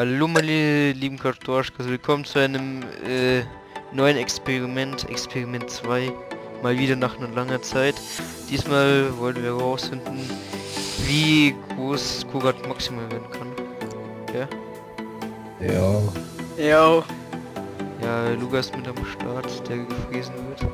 Hallo meine lieben Kartoschkas, willkommen zu einem neuen Experiment 2. Mal wieder nach einer langen Zeit. Diesmal wollen wir herausfinden, wie groß Kugat maximal werden kann. Ja? Ja. Ja. Ja, Lukas mit am Start, der gefressen wird.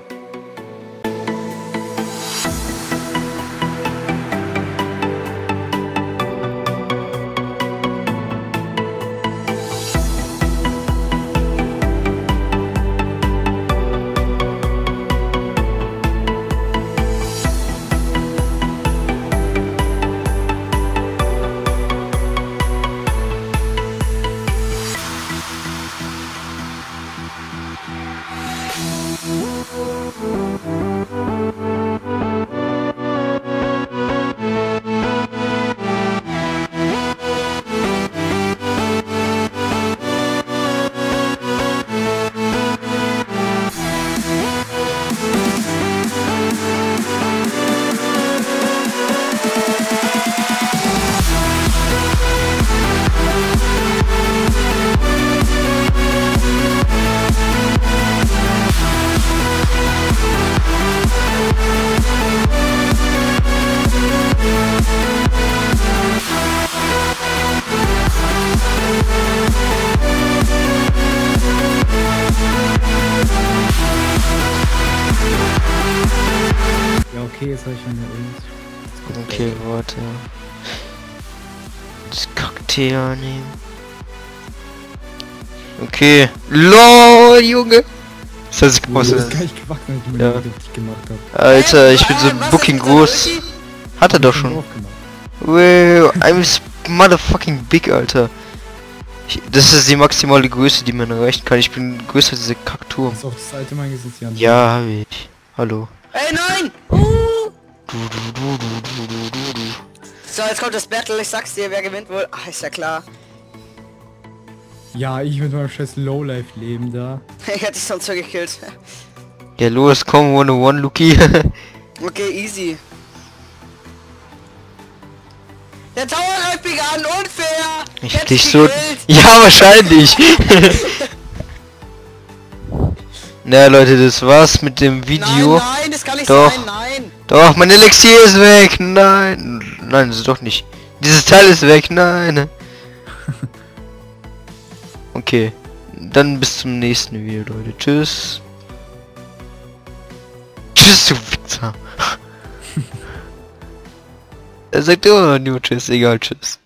Okay, jetzt habe ich meine Ulti. Okay, warte. Das Cocktail annehmen. Okay. LOL, Junge! Das hat sich gekostet. Das ist gar nicht gewackelt, wenn ich mir richtig gemacht habe. Alter, ich bin so fucking groß. Hat er doch schon. Wow, I'm motherfucking big, Alter. Das ist die maximale Größe, die man erreichen kann. Ich bin größer als diese Kaktur. Hast du auch das alte Mal gesehen? Ja, hab ich. Hallo. Ey, nein! So, jetzt kommt das Battle, ich sag's dir, wer gewinnt wohl? Ach, ist ja klar. Ja, ich mit meinem scheiß Lowlife-Leben da. Ich hätte dich sonst so gekillt. Ja, los, komm, 101, Luki. Okay, easy. Der Tower läuft mich an, unfair! Ich hab dich so... Ja, wahrscheinlich! Na Leute, das war's mit dem Video. Nein, nein, das kann nicht sein, nein. Doch, mein Elixier ist weg, nein. Nein, das ist doch nicht. Dieses Teil ist weg, nein. Okay, dann bis zum nächsten Video, Leute. Tschüss. Tschüss, du Wichser. Er sagt immer nur Tschüss, egal, tschüss.